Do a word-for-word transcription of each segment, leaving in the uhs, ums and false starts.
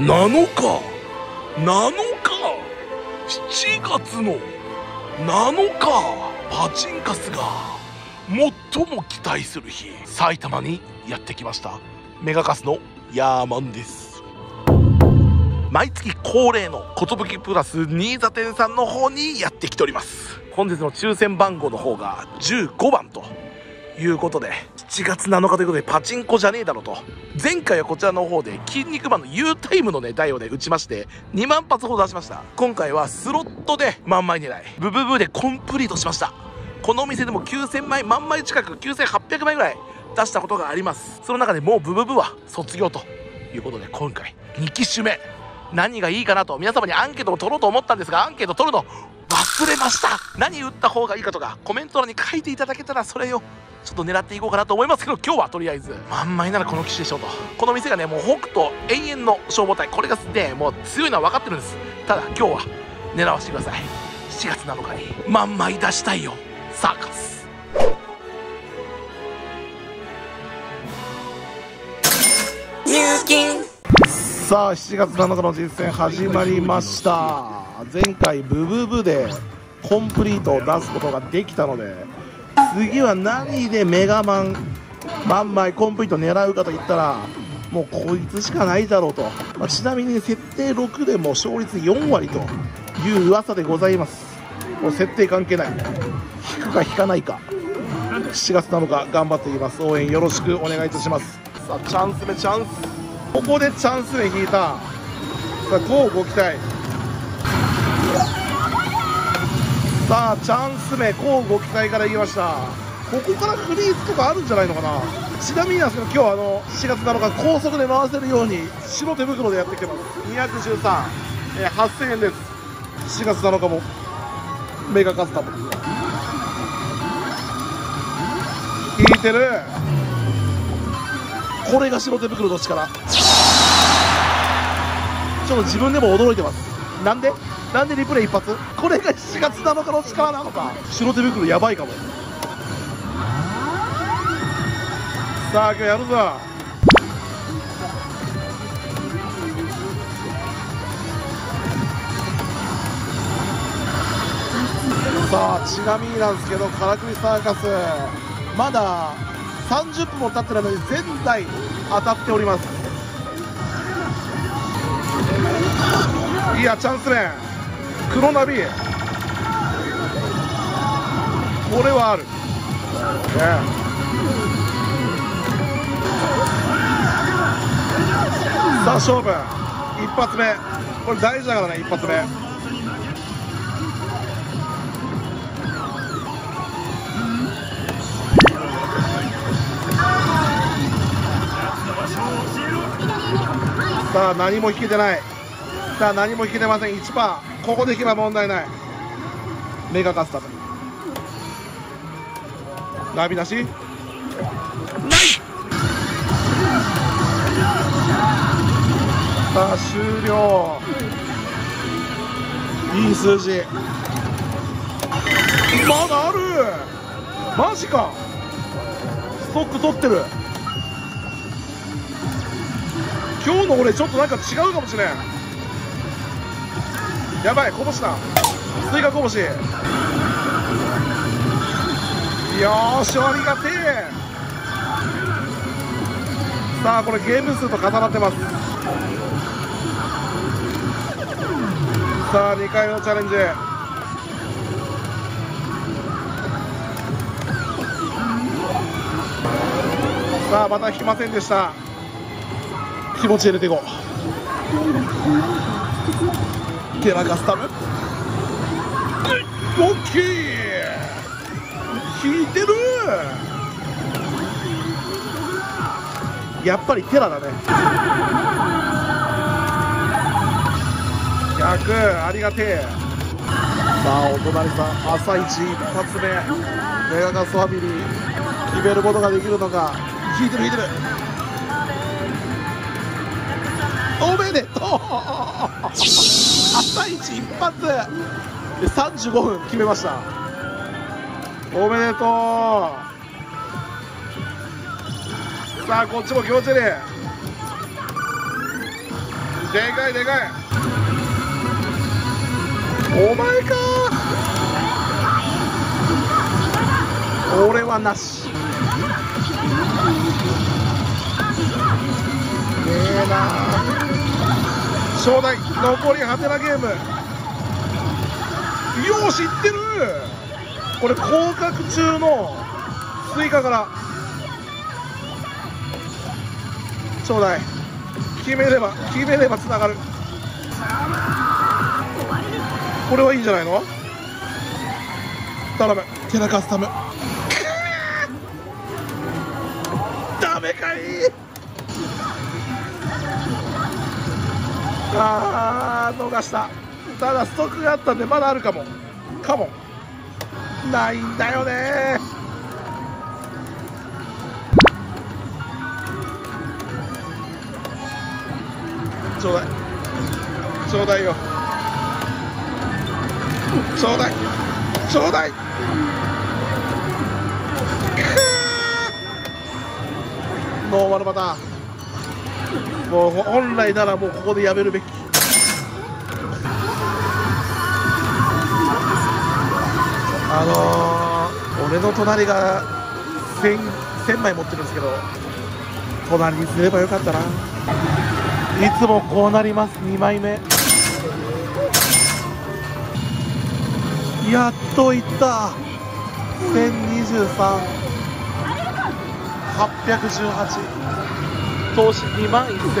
なのかなのかしちがつのなのか、パチンカスが最も期待する日、埼玉にやってきました。メガカスのヤーマンです。毎月恒例のことぶきプラス新座店さんの方にやってきております。本日の抽選番号の方がじゅうごばんということで、しちがつなのかということで、パチンコじゃねえだろと。前回はこちらの方で筋肉マンの ユータイム のね台をね打ちましてにまんぱつほど出しました。今回はスロットで万枚狙いブブブーでコンプリートしました。このお店でもきゅうせんまい、万枚近くきゅうせんはっぴゃくまいぐらい出したことがあります。その中でもうブブブは卒業ということで、今回にきしゅめ何がいいかなと皆様にアンケートを取ろうと思ったんですが、アンケート取るの忘れました。何打った方がいいかとかコメント欄に書いていただけたら、それをちょっと狙っていこうかなと思いますけど、今日はとりあえず万枚ならこの機種でしょうと。この店がねもう北斗永遠の消防隊、これがねもう強いのは分かってるんです。ただ今日は狙わせてください。しちがつなのかに万枚出したいよサーカス。入金。さあしちがつなのかの実戦始まりました。前回ブブブでコンプリートを出すことができたので、次は何でメガマン万枚コンプリート狙うかといったら、もうこいつしかないだろうと、まあ、ちなみに設定ろくでも勝率よんわりという噂でございます。もう設定関係ない、引くか引かないか。しちがつなのか頑張っていきます。応援よろしくお願いいたします。さあチャンス目、チャンス、ここでチャンス目引いた。さあこうご期待。さあチャンス目、こうご期待からいきました。ここからフリーズとかあるんじゃないのかな。ちなみになんですけど、今日あのしちがつなのか高速で回せるように白手袋でやってきてます。にひゃくじゅうさん、えー、はっせんえんです。しちがつなのかもメガカスタム引いてる。これが白手袋の力。ちょっと自分でも驚いてます。なんでなんでリプレイ一発、これがしちがつなのかの力なのか。白手袋やばいかも。さあ今日やるぞ。さあちなみになんですけど、からくりサーカスまださんじゅっぷんも経ってないのに全台当たっております。いやチャンスね、黒ナビ、これはある、ね、さあ勝負一発目、これ大事だからね。一発目さあ何も引けてない。さあ何も引けてません。いちパー、ここでいけば問題ない。メガカスタムナビなしない。さあ終了、いい数字。まだある、マジか。ストック取ってる。今日の俺ちょっとなんか違うかもしれん。やばい、こぼした。追加こぼし。よーし、ありがてえ。さあ、これゲーム数と重なってます。さあ、にかいめのチャレンジ。さあ、また引きませんでした。気持ち入れていこう。テラカスタム大きい、引いてる。やっぱりテラだね。ひゃく、ありがてえ。さあお隣さん、朝一一発目、メガカスファミリー決めることができるのか。引いてる、引いてる、おめでとう。朝一一発でさんじゅうごふん決めました。おめでとう。さあこっちも気持ちいい。でかいでかい。お前かー。俺はなし。ねえなー。正代残りハテナゲーム。よう知ってる。これ降格中のスイカから正代決めれば決めればつながる。これはいいんじゃないの。頼むテラカスタム。ダメかい。あー逃した。ただストックがあったんでまだあるかもかもないんだよね。ちょうだいちょうだいよちょうだいちょうだい。ノーマルパターン。もう本来ならもうここでやめるべき。あのー、俺の隣がせんまい持ってるんですけど隣にすればよかったな。いつもこうなります。にまいめやっといった。せんにじゅうさんはっぴゃくじゅうはち投資にまんせんえんです。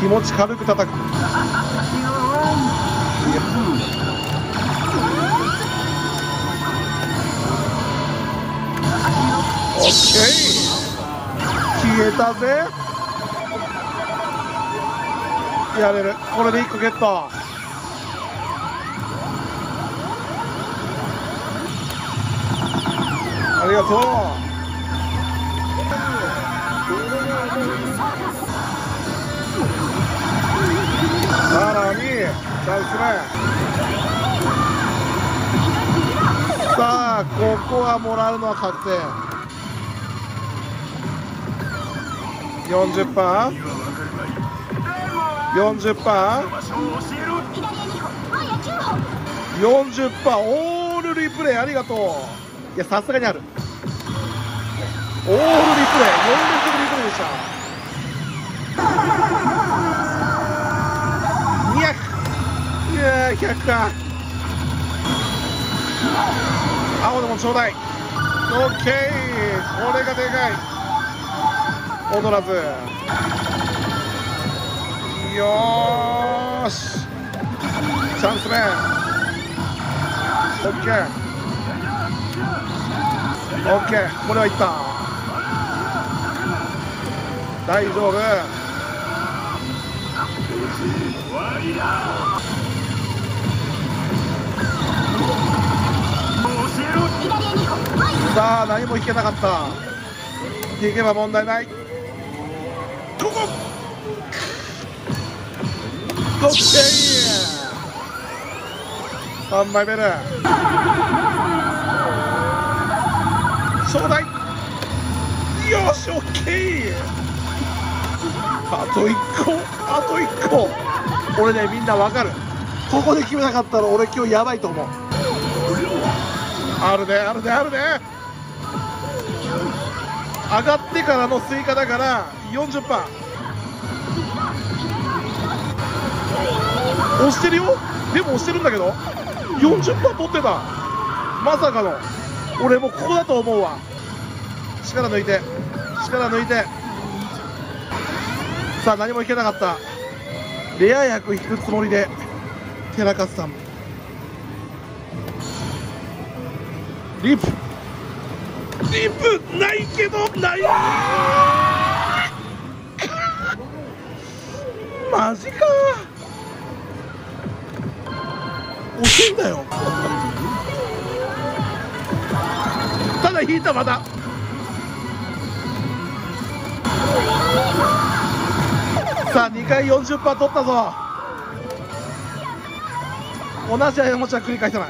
気持ち軽く叩く。オッケー消えたぜ。やれる。これでいっこゲット。ありがとう。さらにチャンスね。さあここはもらうのは確定。 よんじゅっパーセント よんじゅっパーセント よんじゅっパーセント オールリプレイありがとう。いやさすがにある。オールリプレイよん連続リプレイでした。にひゃく。いやーひゃくか。青でもちょうだい。オッケーこれがでかい。踊らずよーしチャンスね。オッケーオッケーこれはいった。大丈夫。さあ何も引けなかった。引けば問題ない。ここオッケーさんまいめだ。ちょうだい。よしオッケー。あといっこあといっこ。俺ねみんなわかる。ここで決めなかったら俺今日やばいと思う。あるねあるねあるね。上がってからのスイカだから よんじゅっパーセント 押してるよ。でも押してるんだけど よんじゅっパーセント 取ってた。まさかの俺もうここだと思うわ。力抜いて力抜いて。さあ何もいけなかった。レア役引くつもりでテラカスさんリップリップないけどないマジか押せんだよ。ただ引いた。まださあにかい よんじゅっパーセント 取ったぞ。同じ過ちは繰り返さない。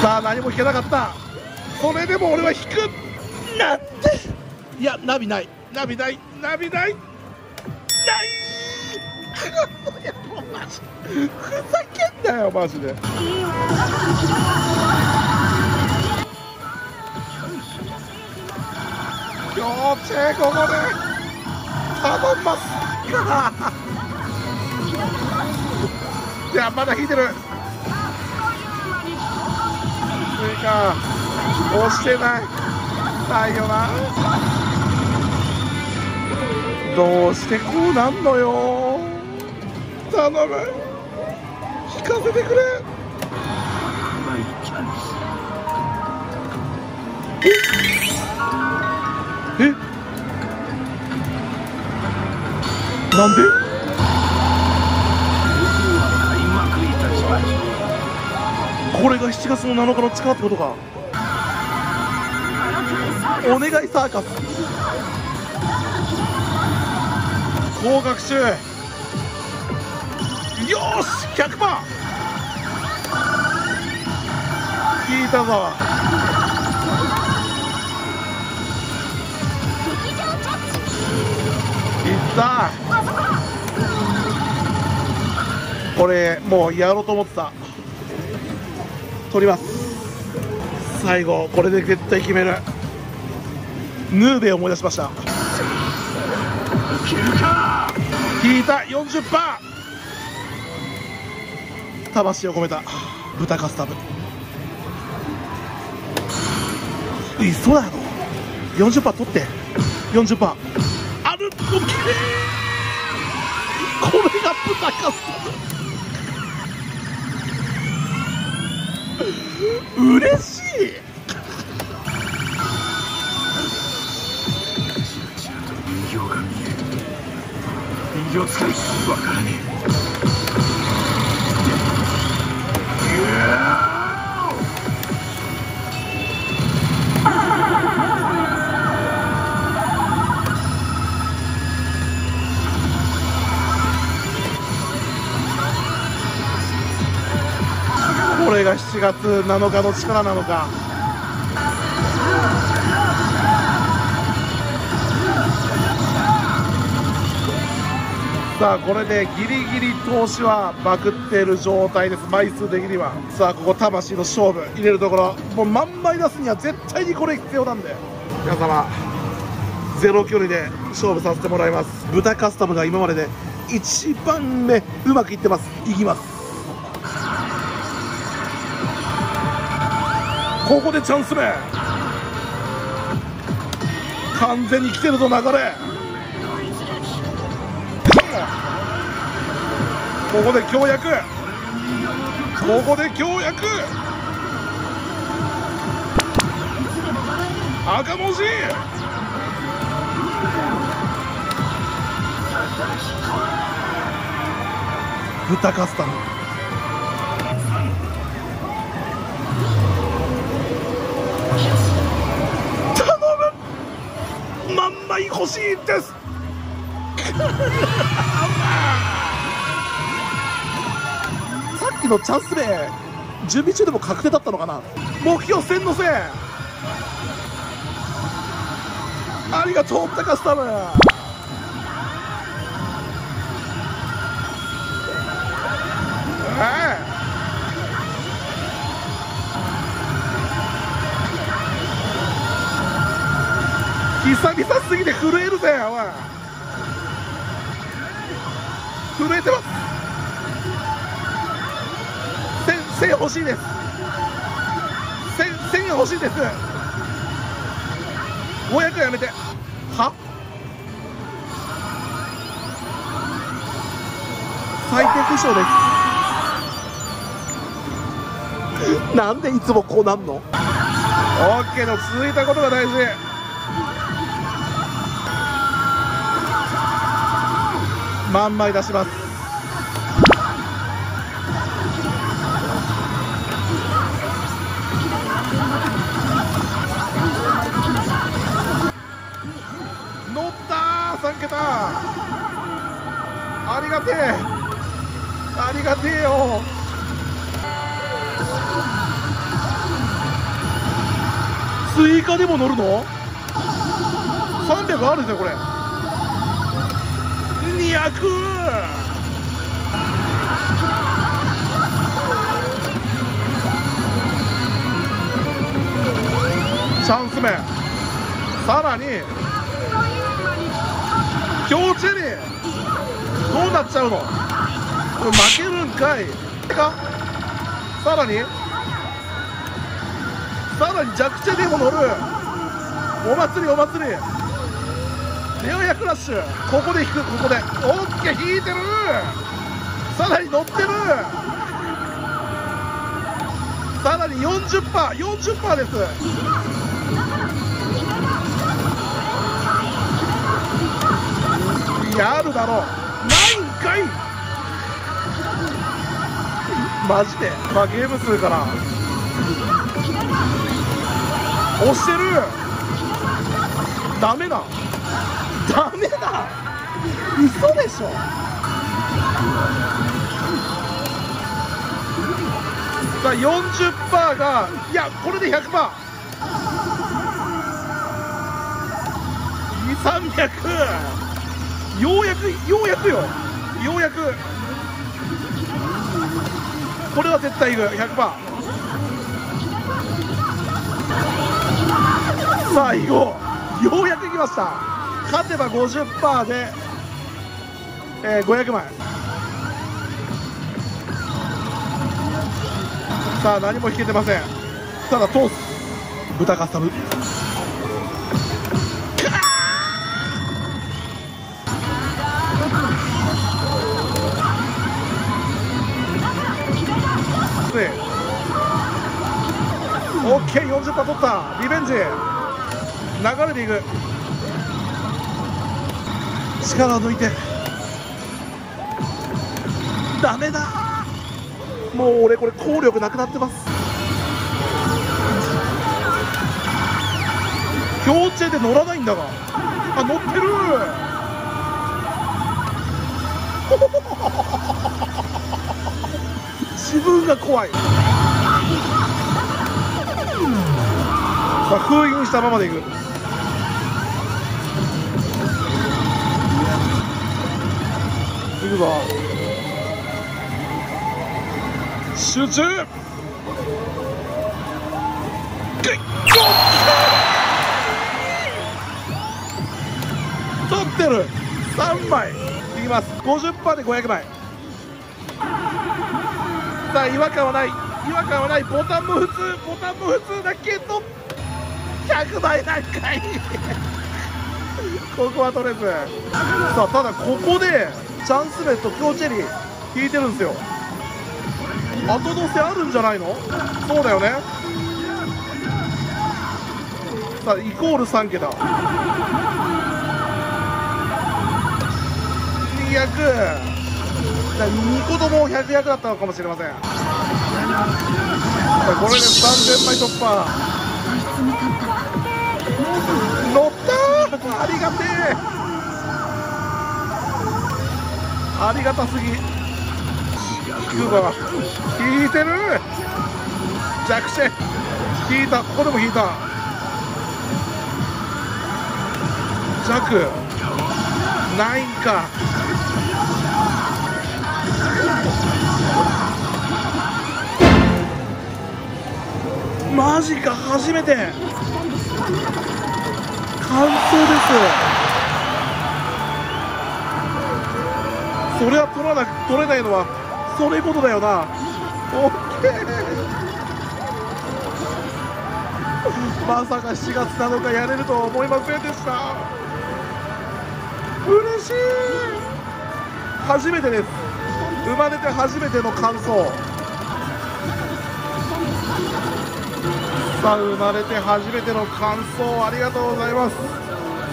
さあ何も引けなかった。それでも俺は引くなんて。いやナビないナビないナビないないいやもうマジふざけんなよマジで。両チェここで頼んます。いやまだ引いてる。いいか押してないないよな。どうしてこうなんのよ。頼む引かせてくれ。えっなんでこれがしちがつのなのかの力ってことか。お願いサーカス高学習よーし ひゃくパーセント 聞いたぞ。さあこれもうやろうと思ってた。取ります最後これで絶対決める。ヌーベイ思い出しました。引いた よんじゅっパーセント。 魂を込めた豚カスタム。嘘だろ よんじゅっパーセント 取って よんじゅっパーセント。これが豚カスタム。嬉しい。これがしちがつなのかの力なのか。さあこれでギリギリ投資はまくってる状態です。枚数的には。さあここ魂の勝負入れるところ。もう満枚出すには絶対にこれ必要なんで皆様ゼロ距離で勝負させてもらいます。豚カスタムが今までで一番ねうまくいってます。いきます。ここでチャンス目。完全に来てるぞ流れ。ここで強弱ここで強弱赤文字。豚カスタム欲しいです。さっきのチャンスで準備中でも確定だったのかな。目標せんのせありがとう豚カスタム。ええ久々すぎて震えるぜおい。震えてます。せん欲しいです。せん欲しいです。ごひゃくやめては最低保証です。なんでいつもこうなんの。 OK の続いたことが大事。満枚出します。乗ったーさんけた。ありがてえ、ありがてえよ。スイカでも乗るの？さんびゃくあるんですよこれ。にひゃく。チャンス目、さらに今日チェリーどうなっちゃうの、これ負けるんかいか。さらにさらに弱チェリーも乗る。お祭りお祭り、レアヤクラッシュ、ここで引く、ここでオッケー、引いてる、さらに乗ってる、さらに よんじゅっパーセント、よんじゅっパーセント です。いや、あるだろう、ないんかいマジで。まあゲーム数から押してる。ダメだダメだ、嘘でしょ。さあ よんじゅっパーセント が、いやこれで ひゃくパーセントさんびゃく。ようやくようやくよようやくこれは絶対いる ひゃくパーセント。 最後ようやくいきました。勝てば ごじゅっパーセント で、えー、ごひゃくまん。さあ何も引けてません。ただ通す豚カスタム、オッケー よんじゅっパーセント 取った。リベンジ、流れでいく、力を抜いて。ダメだ、もう俺これ効力なくなってます。強制で乗らないんだが、あ乗ってる。自分が怖い。さあ封印したままでいく。いくぞ、集中。取ってる、さんまいいきます。 ごじゅっパーセント でごひゃくまい。違和感はない、違和感はない。ボタンも普通、ボタンも普通だけどひゃくまいなんかいここは取れず。さあただここでチャンス目と強チェリー引いてるんですよ。後乗せあるんじゃないの。そうだよね。さあイコールさんけた、にひゃく。にこともひゃくひゃくだったのかもしれません。これでさんぜんまい突破。乗ったー、ありがてえ、ありがたすぎ。引くぞ、引いてる、弱視引いた、ここでも引いた、弱ないんか。マジか、初めて。感想です。それは取らなく、取れないのはそれことだよな。オッケーまさかしちがつなのかやれるとは思いませんでした。嬉しい、初めてです。生まれて初めての感想。さあ生まれて初めての感想、ありがとうございます。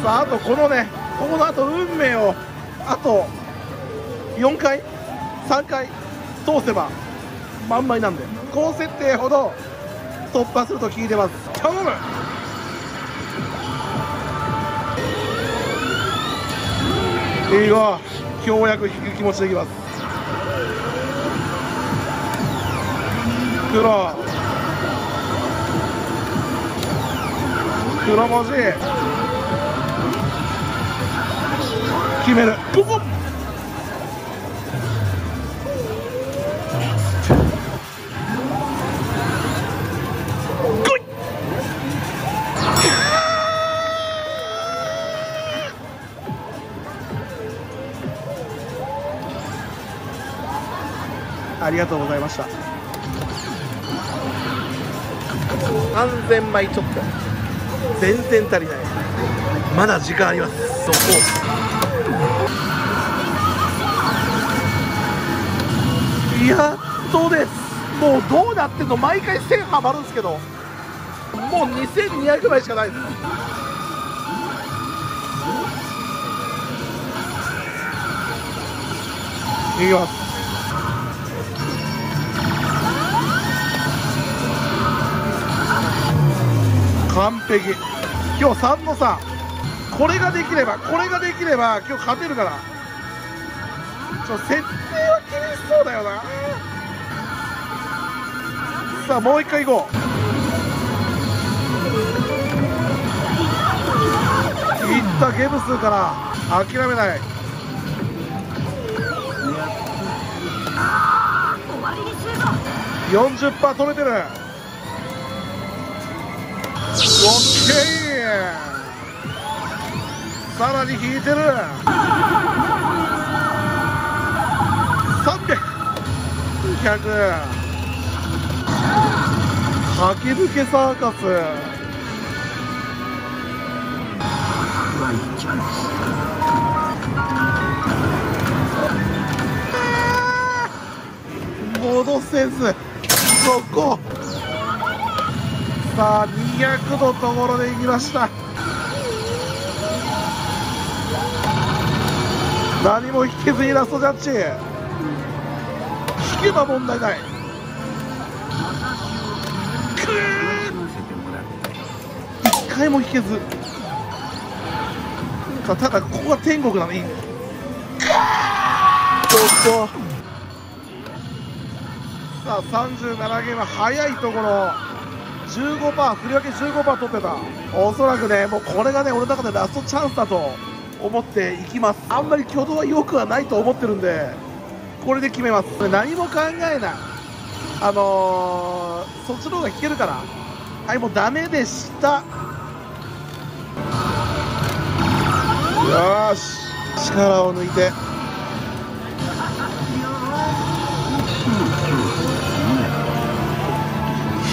さああとこのね、ここのあと運命をあとよんかいさんかい通せば満枚なんで、高設定ほど突破すると聞いてます。頼む。いいよ、ようやく引く気持ちできます。黒黒文字決める。ここありがとうございました。さんぜんまいちょっと全然足りない。まだ時間あります。そこやっとです。もうどうなってんの。毎回せんはまるんですけど、もうにせんにひゃくまいしかないです。いきます。完璧。今日さんのさん、これができればこれができれば今日勝てるから。ちょ設定は厳しそうだよな。さあもう一回いこう。いったゲーム数から諦めない。よんじゅっパーセント 止めてる。オッケー。さらに引いてる。さんびゃく、にひゃく。駆け抜けサーカス。戻せずそこ。さあにひゃくのところでいきました。何も引けずにラストジャッジ。引けば問題ない。いっかいも引けず。ただここが天国なのに。さあさんじゅうななゲーム早いところ。じゅうごパーセント、 振り分け じゅうごパーセント 取ってた。おそらくね、もうこれがね、俺の中でラストチャンスだと思っていきます。あんまり挙動は良くはないと思ってるんで、これで決めます。何も考えない。あのー、そっちの方が引けるから。はい、もうダメでした。よし、力を抜いて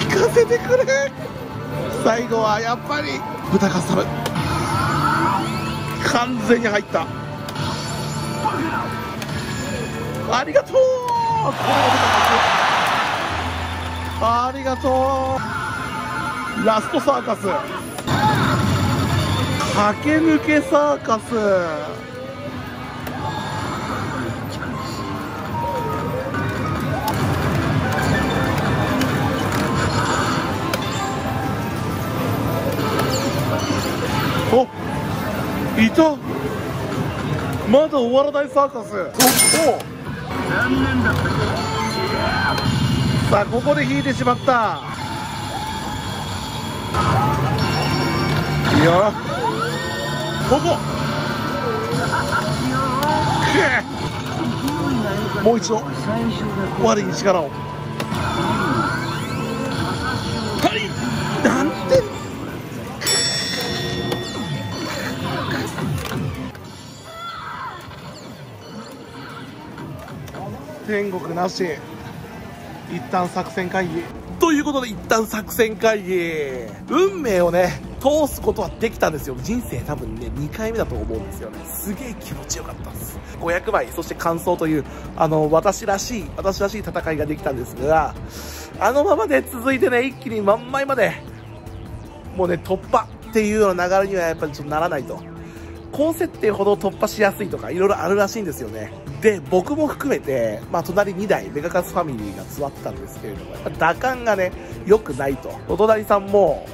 行かせてくれ。最後はやっぱり豚カスタム完全に入った。ありがとう。ありがとう。ラストサーカス、駆け抜けサーカス。いた。まだ終わらないサーカス。おお、残念だったけど。さあここで引いてしまった。いや、ここもう一度我に力を。はい、なんて天国なし。一旦作戦会議ということで、一旦作戦会議。運命をね通すことはできたんですよ。人生多分ねにかいめだと思うんですよね。すげえ気持ちよかったです。ごひゃくまい、そして完走という、あの私らしい私らしい戦いができたんですが、あのままで続いてね、一気に満枚までもうね突破っていうような流れにはやっぱりちょっとならないと。高設定ほど突破しやすいとかいろいろあるらしいんですよね。で、僕も含めて、まあ、隣にだいメガカスファミリーが座ったんですけれども、打感がね良くないと。お隣さんも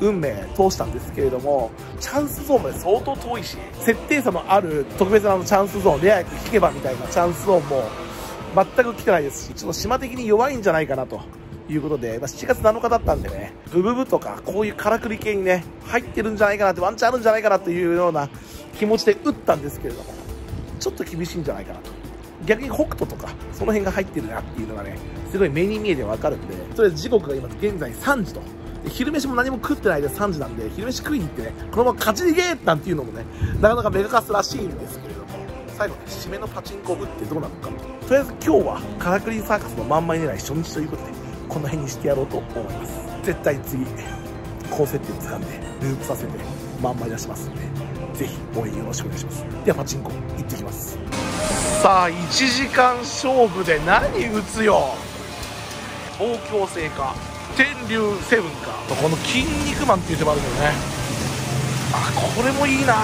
運命通したんですけれども、チャンスゾーンまで相当遠いし、設定差もある特別なあのチャンスゾーン、レア役引けばみたいなチャンスゾーンも全く来てないですし、ちょっと島的に弱いんじゃないかなということで、まあ、しちがつなのかだったんでね、ブブブとかこういうからくり系にね、入ってるんじゃないかなって、ワンチャンあるんじゃないかなというような気持ちで打ったんですけれども、ちょっと厳しいんじゃないかなと。逆に北斗とかその辺が入ってるなっていうのがね、すごい目に見えてわかるんで、とりあえず時刻が今現在さんじと。昼飯も何も食ってないでさんじなんで、昼飯食いに行ってね、このまま勝ち逃げなんていうのもね、なかなかメガカスらしいんですけれども、最後、締めのパチンコ部ってどうなのか、とりあえず今日はからくりサーカスの満枚狙い初日ということで、この辺にしてやろうと思います。絶対次、高設定を掴んで、ループさせて、満枚出しますんで、ぜひ応援よろしくお願いします。では、パチンコ、行ってきます。さあ、いちじかん勝負で何打つよ。東京製か。天竜セブンか、この筋肉マンっていう手もあるけどね、あ、これもいいな。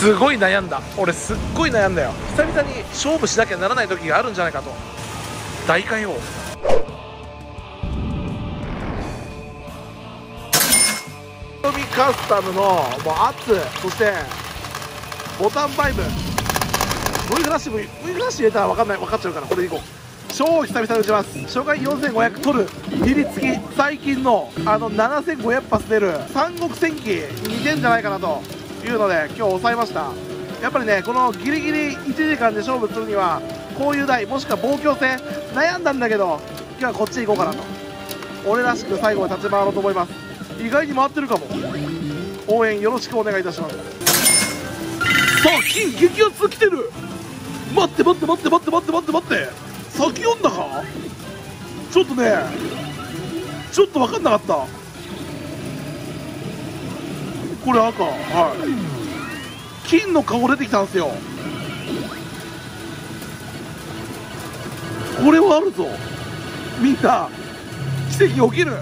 すごい悩んだ、俺すっごい悩んだよ。久々に勝負しなきゃならない時があるんじゃないかと大解放。瞳カスタムのもう圧、そしてボタンバイブ V フラッシュ V フラッシュ入れたら分かんない、分かっちゃうから、これでいこう。超久々に打ちます。初回よんせんごひゃく取る、ビリつき最近のあのななせんごひゃく発出る三国戦記似てんじゃないかなというので、今日抑えました。やっぱりね、このギリギリいちじかんで勝負するには、こういう台もしくは望郷戦悩んだんだけど、今日はこっち行こうかなと。俺らしく最後は立ち回ろうと思います。意外に回ってるかも。応援よろしくお願いいたします。さあ、金激アツ来てる。待って待って待って待って待って待って待って先読んだか。ちょっとね、ちょっと分かんなかった。これ赤、はい、金の顔出てきたんですよ。これはあるぞ、みんな奇跡起きる。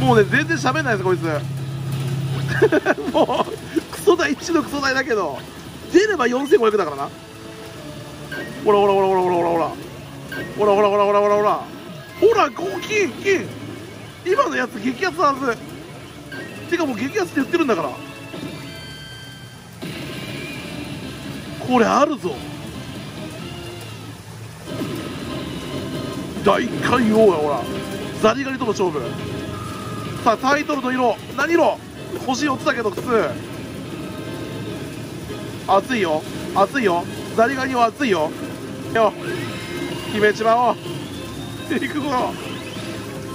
もうね、全然喋んないですこいつもうクソ台、一のクソ台だけど、出ればよんせんごひゃくだからな。ほらほらほらほらほらほらほらほらほらほらほらほらほら、こう金金、今のやつ激アツなはず。てかもう激アツって言ってるんだから、これあるぞ。大海王や、ほらザリガニとの勝負。さあ、タイトルの色何色、星よっつだけど普通熱いよ、熱いよ、ザリガニは熱いよ。よ、姫ちまおう。行くぞ。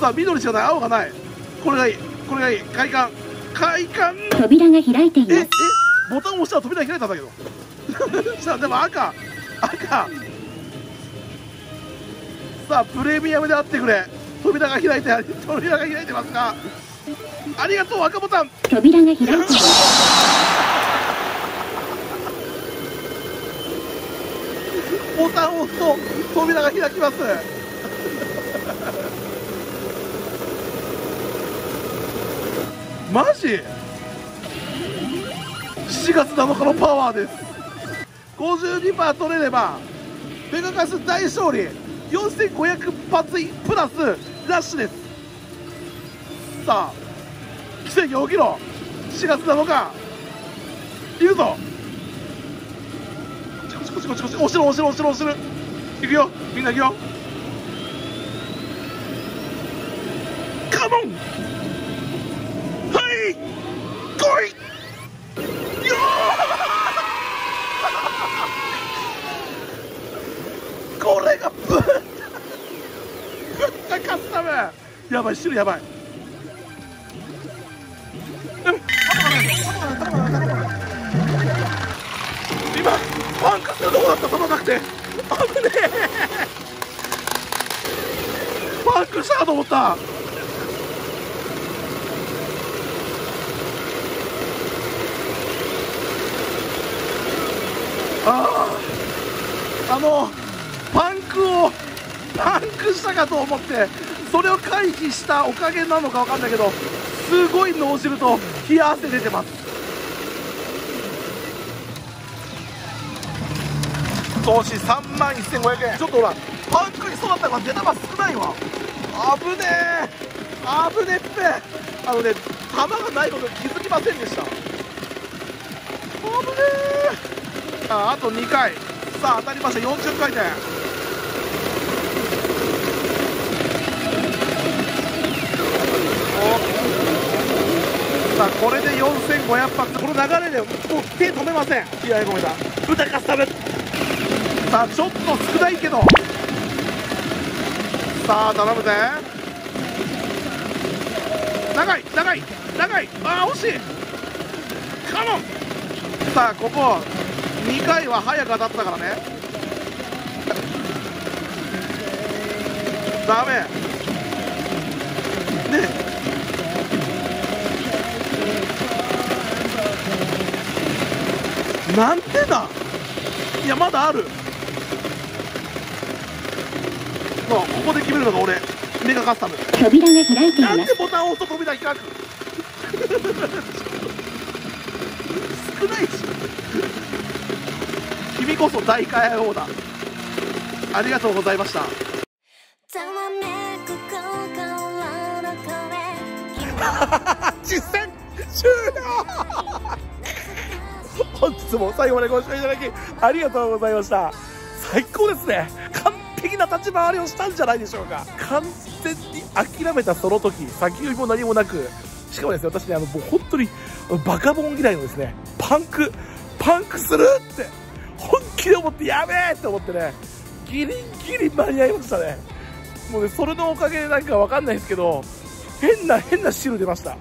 さあ、緑しかない、青がない。これがいい、これがいい、快感、快感。扉が開いています。え、え、ボタンを押したら扉開いたんだけど。さあ、でも赤、赤。さあ、プレミアムであってくれ。扉が開いて、扉が開いてますか。ありがとう、赤ボタン。扉が開いてます。ボタンを押すと扉が開きます。マジしちがつなのかのパワーです。 ごじゅうにパーセント 取れればメガカス大勝利、よんせんごひゃく発プラスラッシュです。さあ、奇跡起きろ。しちがつなのか言うぞ。こっちこっちこっち、押してる押してる押してる押してる。いくよ、みんな行くよ。カモン、はい来いよーこれがぶったカスタムやばい、汁やばい。パンカスがどこだった、飛ばなくて。危ねえ、パンクしたかと思った。ああ、あのパンクをパンクしたかと思って、それを回避したおかげなのかわかんないけど、すごい脳汁と冷や汗出てます。投資さんまんせんごひゃくえん。ちょっとほらパンクにそうだったから出玉少ないわ。危ねえ危ねっぺ。あのね、弾がないことに気づきませんでした。危ねえ。 あ, あとにかい。さあ当たりました。よんじゅっかいてん。おさあこれでよんせんごひゃくはつ。この流れでもう手止めません。気合い込めた打たれかすため。さあちょっと少ないけど、さあ頼むぜ。長い長い長い。ああ惜しい。カモン。さあここにかいは早く当たったからね。ダメね。なんてだ。いやまだある。ここで決めるのが俺メガカスタム。扉が開いています。なんでボタンを押すと扉開く少ないし君こそ大開放だ。ありがとうございました実践終了本日も最後までご視聴いただきありがとうございました。最高ですね。的な立ち回りをしたんじゃないでしょうか。完全に諦めたその時、先よりも何もなく、しかもですね、私ね、あのもう本当にバカボン嫌いのですね、パンクパンクするって本気で思って、やべえって思ってね、ギリギリ間に合いましたね。もうね、それのおかげでなんかわかんないですけど、変な変な汁出ました。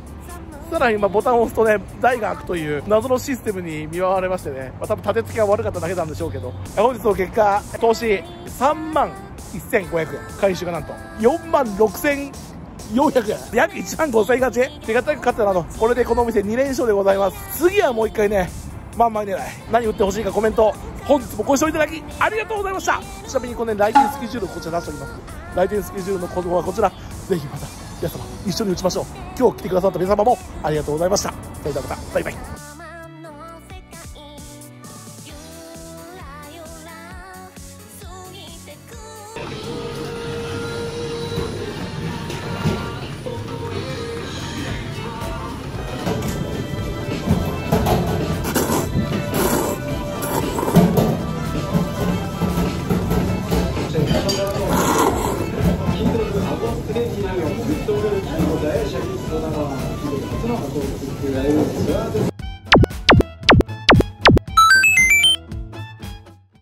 さらに今ボタンを押すとね、台が開くという謎のシステムに見舞われましてね、まあ、多分立て付けが悪かっただけなんでしょうけど、本日の結果、投資さんまんせんごひゃくえん、回収がなんとよんまんろくせんよんひゃくえん、約いちまんごせんえん勝ち。手堅く勝ったら、あのこれでこのお店にれんしょうでございます。次はもういっかいね、万枚狙い、何打ってほしいかコメント、本日もご視聴いただきありがとうございました。ちなみにこの、ね、来店スケジュールこちら出しております。来店スケジュールの子供はこちら、ぜひまた皆様一緒に打ちましょう。今日来てくださった皆様もありがとうございました。それではまた、バイバイ。